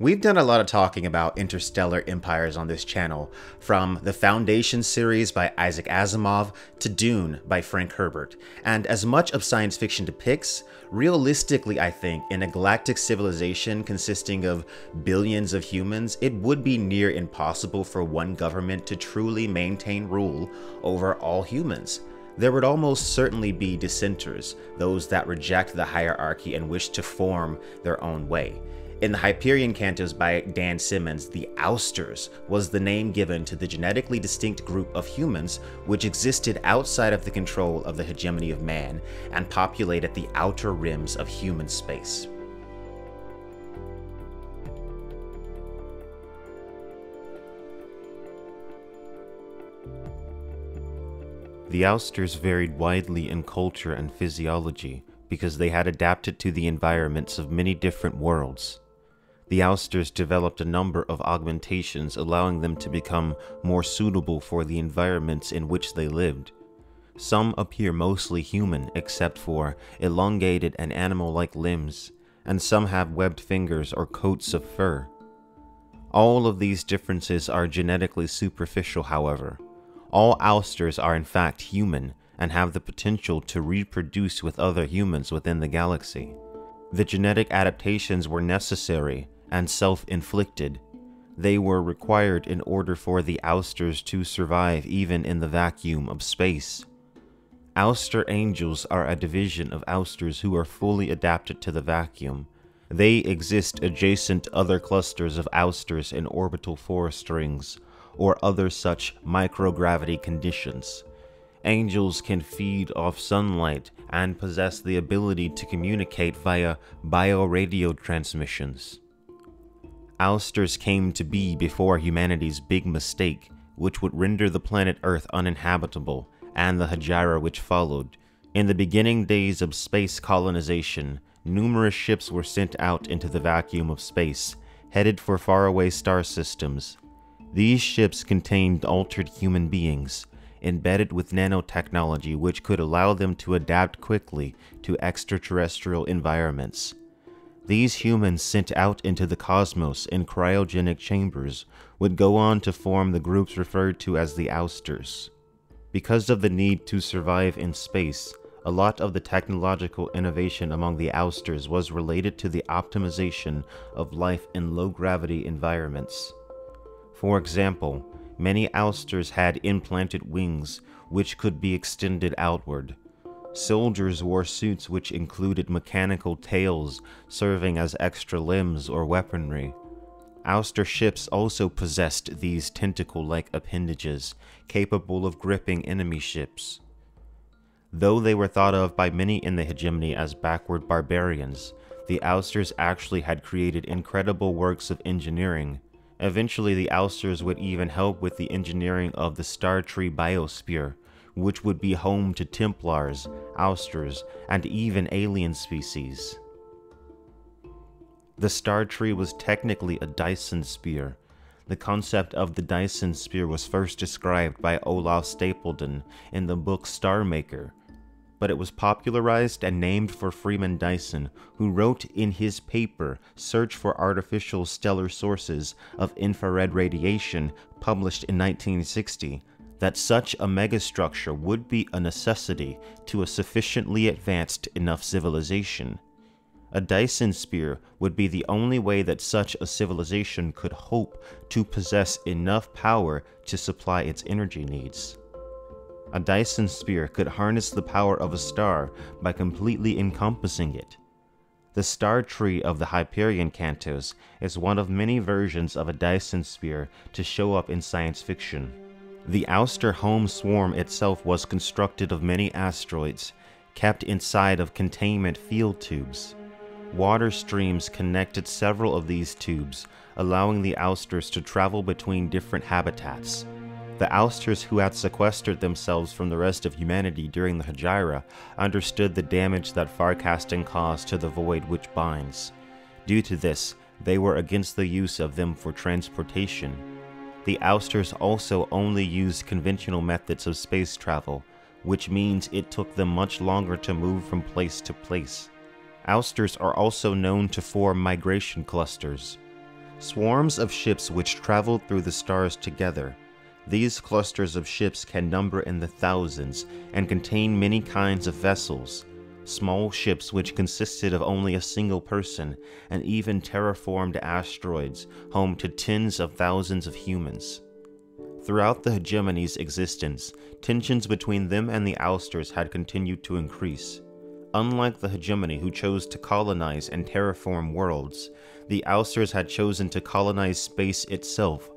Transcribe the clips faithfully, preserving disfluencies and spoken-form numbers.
We've done a lot of talking about interstellar empires on this channel, from the Foundation series by Isaac Asimov to Dune by Frank Herbert, and as much of science fiction depicts, realistically I think in a galactic civilization consisting of billions of humans, it would be near impossible for one government to truly maintain rule over all humans. There would almost certainly be dissenters, those that reject the hierarchy and wish to form their own way. In the Hyperion Cantos by Dan Simmons, the Ousters was the name given to the genetically distinct group of humans which existed outside of the control of the hegemony of man and populated the outer rims of human space. The Ousters varied widely in culture and physiology because they had adapted to the environments of many different worlds. The Ousters developed a number of augmentations allowing them to become more suitable for the environments in which they lived. Some appear mostly human except for elongated and animal-like limbs, and some have webbed fingers or coats of fur. All of these differences are genetically superficial, however. All Ousters are in fact human and have the potential to reproduce with other humans within the galaxy. The genetic adaptations were necessary and self-inflicted. They were required in order for the Ousters to survive even in the vacuum of space. Ouster Angels are a division of Ousters who are fully adapted to the vacuum. They exist adjacent to other clusters of Ousters in orbital forest rings or other such microgravity conditions. Angels can feed off sunlight and possess the ability to communicate via bioradio transmissions. Ousters came to be before humanity's big mistake, which would render the planet Earth uninhabitable, and the Hegira which followed. In the beginning days of space colonization, numerous ships were sent out into the vacuum of space, headed for faraway star systems. These ships contained altered human beings, embedded with nanotechnology which could allow them to adapt quickly to extraterrestrial environments. These humans sent out into the cosmos in cryogenic chambers would go on to form the groups referred to as the Ousters. Because of the need to survive in space, a lot of the technological innovation among the Ousters was related to the optimization of life in low-gravity environments. For example, many Ousters had implanted wings which could be extended outward. Soldiers wore suits which included mechanical tails serving as extra limbs or weaponry. Ouster ships also possessed these tentacle-like appendages capable of gripping enemy ships. Though they were thought of by many in the hegemony as backward barbarians, the Ousters actually had created incredible works of engineering. Eventually, the Ousters would even help with the engineering of the Startree biosphere, which would be home to Templars, Ousters, and even alien species. The Startree was technically a Dyson Sphere. The concept of the Dyson Sphere was first described by Olaf Stapledon in the book Star Maker, but it was popularized and named for Freeman Dyson, who wrote in his paper, Search for Artificial Stellar Sources of Infrared Radiation, published in nineteen sixty, that such a megastructure would be a necessity to a sufficiently advanced enough civilization. A Dyson Sphere would be the only way that such a civilization could hope to possess enough power to supply its energy needs. A Dyson Sphere could harness the power of a star by completely encompassing it. The Star Tree of the Hyperion Cantos is one of many versions of a Dyson Sphere to show up in science fiction. The Ouster home swarm itself was constructed of many asteroids, kept inside of containment field tubes. Water streams connected several of these tubes, allowing the Ousters to travel between different habitats. The Ousters who had sequestered themselves from the rest of humanity during the Hegira understood the damage that Farcasting caused to the void which binds. Due to this, they were against the use of them for transportation. The Ousters also only used conventional methods of space travel, which means it took them much longer to move from place to place. Ousters are also known to form migration clusters. Swarms of ships which traveled through the stars together. These clusters of ships can number in the thousands and contain many kinds of vessels, small ships which consisted of only a single person, and even terraformed asteroids home to tens of thousands of humans. Throughout the hegemony's existence, tensions between them and the Ousters had continued to increase. Unlike the hegemony, who chose to colonize and terraform worlds, the Ousters had chosen to colonize space itself,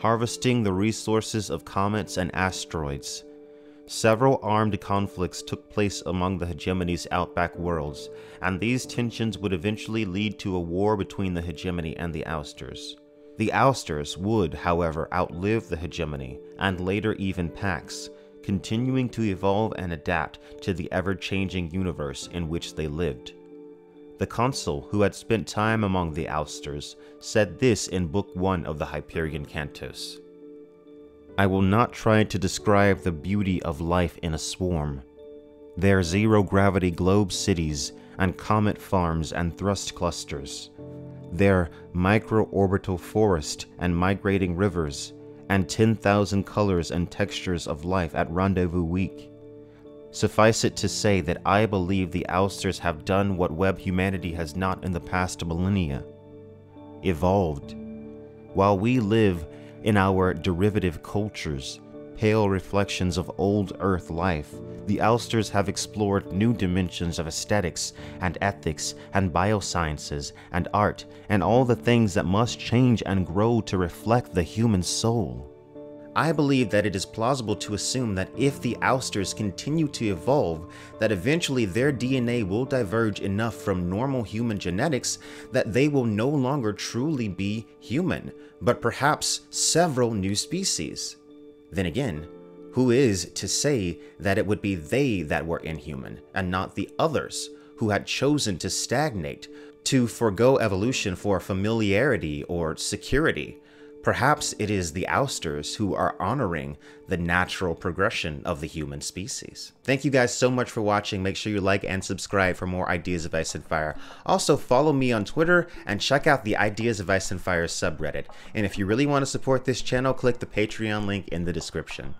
harvesting the resources of comets and asteroids. Several armed conflicts took place among the hegemony's outback worlds, and these tensions would eventually lead to a war between the hegemony and the Ousters. The Ousters would, however, outlive the hegemony, and later even Pax, continuing to evolve and adapt to the ever-changing universe in which they lived. The consul, who had spent time among the Ousters, said this in Book one of the Hyperion Cantos. "I will not try to describe the beauty of life in a swarm. Their zero-gravity globe cities and comet farms and thrust clusters, their micro-orbital forest and migrating rivers, and ten thousand colors and textures of life at Rendezvous Week. Suffice it to say that I believe the Ousters have done what web humanity has not in the past millennia. Evolved. While we live in our derivative cultures, pale reflections of old Earth life, the Ousters have explored new dimensions of aesthetics and ethics and biosciences and art and all the things that must change and grow to reflect the human soul. I believe that it is plausible to assume that if the Ousters continue to evolve, that eventually their D N A will diverge enough from normal human genetics that they will no longer truly be human, but perhaps several new species. Then again, who is to say that it would be they that were inhuman, and not the others, who had chosen to stagnate, to forego evolution for familiarity or security? Perhaps it is the Ousters who are honoring the natural progression of the human species." Thank you guys so much for watching. Make sure you like and subscribe for more Ideas of Ice and Fire. Also, follow me on Twitter and check out the Ideas of Ice and Fire subreddit. And if you really want to support this channel, click the Patreon link in the description.